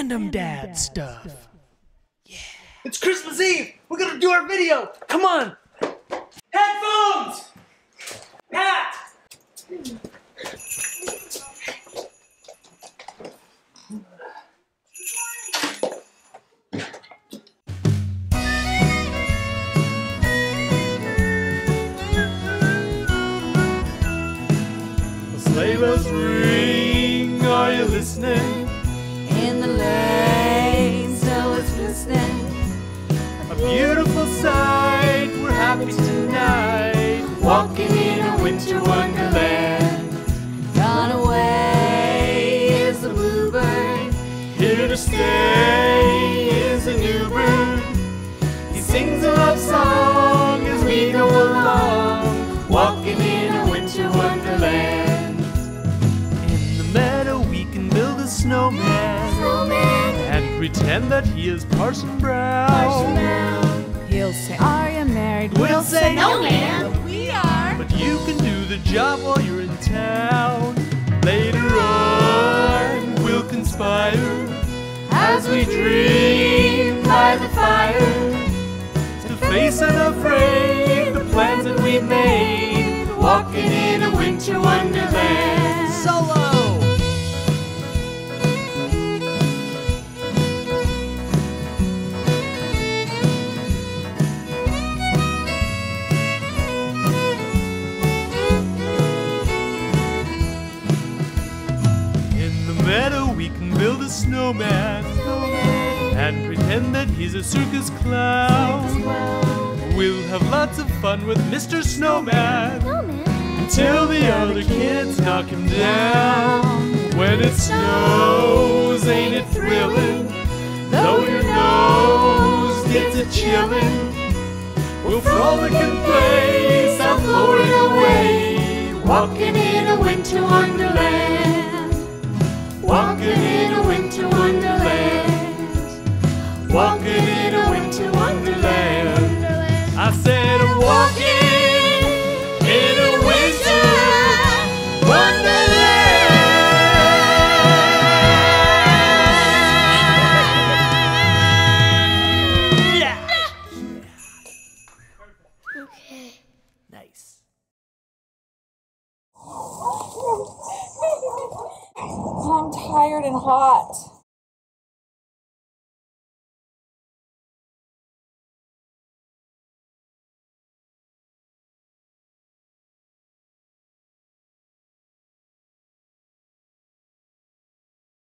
Random Dad Stuff. Yeah. It's Christmas Eve. We're gonna do our video. Come on. Headphones. Pat. The sleigh bells ring. Are you listening? In the lane, so it's glistening. A beautiful sight. We're happy tonight, walking in a winter wonderland. Gone away is the bluebird. Here to stay is a new bird. He sings a love song as we go along, walking in a winter wonderland. In the meadow we can build a snowman. And pretend that he is Parson Brown. He'll say, "Are you married?" We'll say, "No, ma'am, we are." But you can do the job while you're in town. Later on, we'll conspire as we dream by the fire to face unafraid the plans that we've made, walking in a winter wonderland. Solo. We can build a snowman and pretend that he's a circus clown. We'll have lots of fun with Mr. Snowman until the other kids knock him down. When it snows, ain't it thrilling? Though your nose gets a chillin', we'll frolic and play South Florida way, walking in a winter wonderland. Walking in a winter wonderland. Walking in a winter wonderland. I said I'm walking in a winter wonderland. Yeah. Okay. Nice. I'm tired and hot.